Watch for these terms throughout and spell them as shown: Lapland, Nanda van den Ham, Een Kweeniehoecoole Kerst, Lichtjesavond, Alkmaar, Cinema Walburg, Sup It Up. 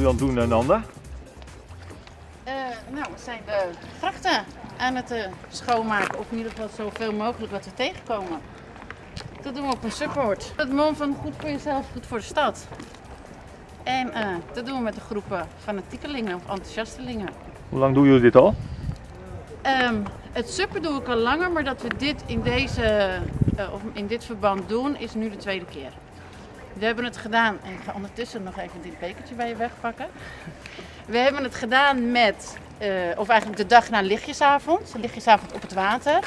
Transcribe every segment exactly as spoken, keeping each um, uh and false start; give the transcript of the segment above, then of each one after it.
u aan het doen, Nanda? Uh, nou, we zijn de grachten aan het uh, schoonmaken. Of in ieder geval zoveel mogelijk wat we tegenkomen. Dat doen we op een support. Het mom van goed voor jezelf, goed voor de stad. En uh, dat doen we met de groepen fanatiekelingen of enthousiastelingen. Hoe lang doen jullie dit al? Um, het suppen doe ik al langer, maar dat we dit in, deze, uh, of in dit verband doen is nu de tweede keer. We hebben het gedaan, en ik ga ondertussen nog even dit bekertje bij je wegpakken. We hebben het gedaan met, uh, of eigenlijk de dag na Lichtjesavond, Lichtjesavond op het water.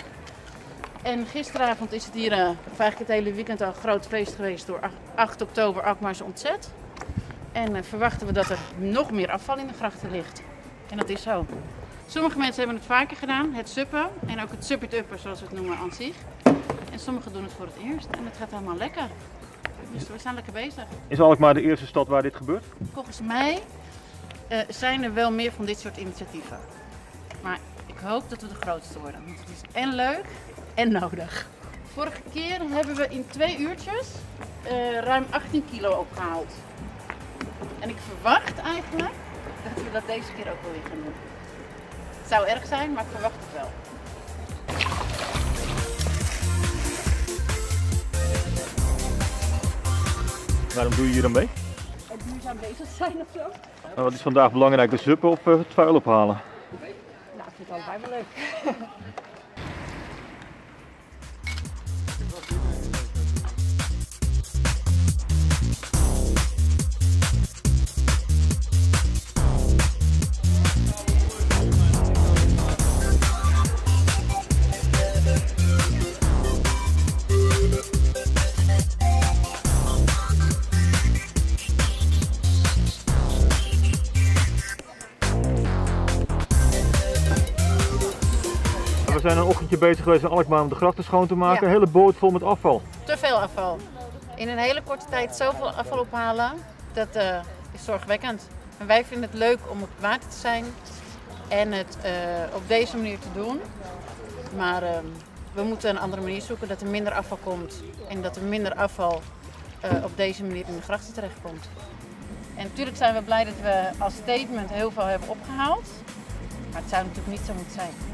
En gisteravond is het hier, uh, of eigenlijk het hele weekend al, een groot feest geweest door acht oktober Alkmaar's ontzet. En uh, verwachten we dat er nog meer afval in de grachten ligt. En dat is zo. Sommige mensen hebben het vaker gedaan, het suppen. En ook het suppert-upper, zoals we het noemen, aan zich. En sommigen doen het voor het eerst. En het gaat helemaal lekker. Dus we zijn lekker bezig. Is Alkmaar de eerste stad waar dit gebeurt? Volgens mij uh, zijn er wel meer van dit soort initiatieven. Maar ik hoop dat we de grootste worden. Want het is én leuk én nodig. Vorige keer hebben we in twee uurtjes uh, ruim achttien kilo opgehaald. En ik verwacht eigenlijk dat we dat deze keer ook wel weer gaan doen. Het zou erg zijn, maar ik verwacht het wel. Waarom doe je hier dan mee? Het duurzaam bezig zijn of zo. En wat is vandaag belangrijk, de suppen of het vuil ophalen? Nou, ik vind het allebei wel leuk. We zijn een ochtendje bezig geweest in Alkmaar om de grachten schoon te maken. Ja. Een hele boot vol met afval. Te veel afval. In een hele korte tijd zoveel afval ophalen, dat uh, is zorgwekkend. En wij vinden het leuk om op het water te zijn en het uh, op deze manier te doen. Maar uh, we moeten een andere manier zoeken dat er minder afval komt. En dat er minder afval uh, op deze manier in de grachten terechtkomt. En natuurlijk zijn we blij dat we als statement heel veel hebben opgehaald. Maar het zou natuurlijk niet zo moeten zijn.